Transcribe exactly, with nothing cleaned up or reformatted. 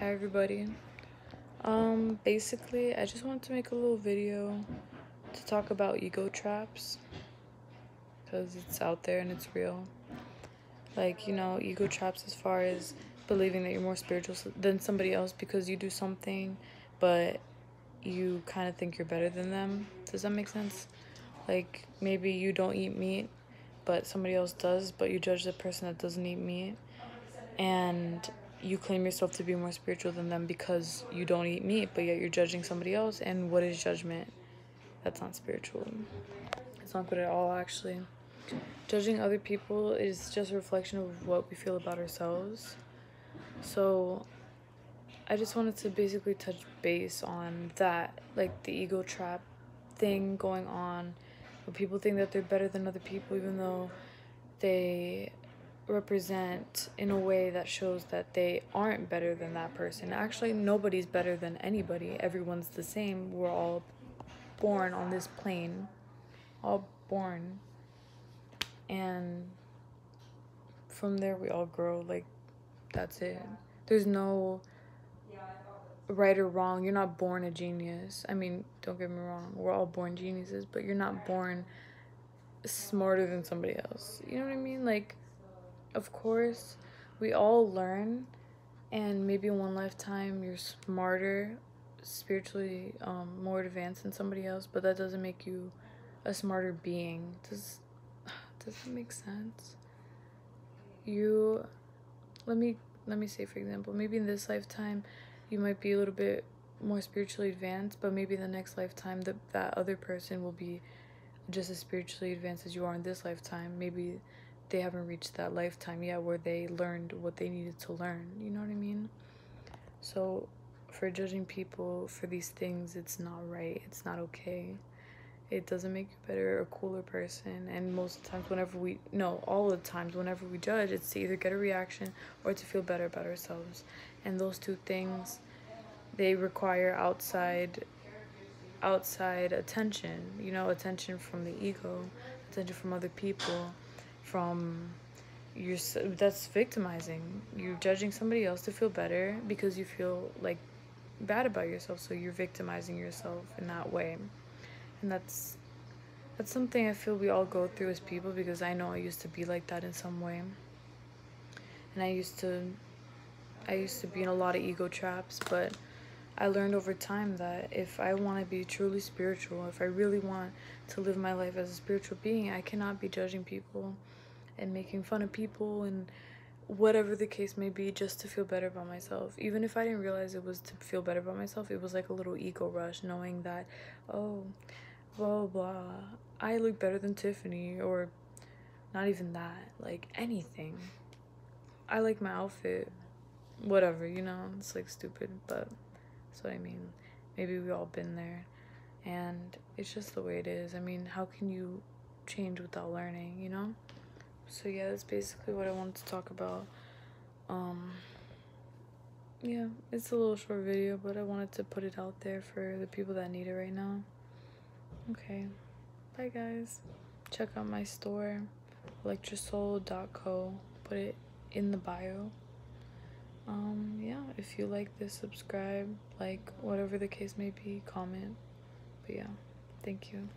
Hi everybody. Um basically I just wanted to make a little video to talk about ego traps, because it's out there and it's real. Like, you know, ego traps as far as believing that you're more spiritual than somebody else because you do something, but you kind of think you're better than them. Does that make sense? Like, maybe you don't eat meat, but somebody else does, but you judge the person that doesn't eat meat, and you claim yourself to be more spiritual than them because you don't eat meat, but yet you're judging somebody else. And what is judgment? That's not spiritual. It's not good at all, actually. Judging other people is just a reflection of what we feel about ourselves. So I just wanted to basically touch base on that, like the ego trap thing going on, where people think that they're better than other people even though they represent in a way that shows that they aren't better than that person. Actually, nobody's better than anybody. Everyone's the same. We're all born on this plane, all born, and from there we all grow. Like, that's it. There's no right or wrong. You're not born a genius. I mean, don't get me wrong, we're all born geniuses, but you're not born smarter than somebody else. You know what I mean? Like, of course we all learn, and maybe in one lifetime you're smarter, spiritually um more advanced than somebody else, but that doesn't make you a smarter being. Does does that make sense? You let me let me say, for example, maybe in this lifetime you might be a little bit more spiritually advanced, but maybe in the next lifetime that that other person will be just as spiritually advanced as you are in this lifetime. Maybe they haven't reached that lifetime yet where they learned what they needed to learn. You know what I mean? So for judging people for these things, it's not right. It's not okay. It doesn't make you better or cooler person. And most of the times whenever we no all the times whenever we judge, it's to either get a reaction or to feel better about ourselves. And those two things, they require outside outside attention, you know, attention from the ego, attention from other people, from your that's victimizing. You're judging somebody else to feel better because you feel like bad about yourself, so you're victimizing yourself in that way. And that's that's something I feel we all go through as people, because I know I used to be like that in some way, and I used to I used to be in a lot of ego traps. But I learned over time that if I want to be truly spiritual, if I really want to live my life as a spiritual being, I cannot be judging people and making fun of people and whatever the case may be just to feel better about myself. Even if I didn't realize it was to feel better about myself, it was like a little ego rush, knowing that, oh, blah, blah, blah, I look better than Tiffany, or not even that, like anything. I like my outfit, whatever, you know, it's like stupid, but... So I mean, maybe we've all been there, and it's just the way it is. I mean, how can you change without learning, you know? So yeah, that's basically what I wanted to talk about. Um, yeah, it's a little short video, but I wanted to put it out there for the people that need it right now. Okay, bye guys. Check out my store, electro soul dot co. Put it in the bio. Um, yeah, if you like this, subscribe, like, whatever the case may be, comment. But yeah, thank you.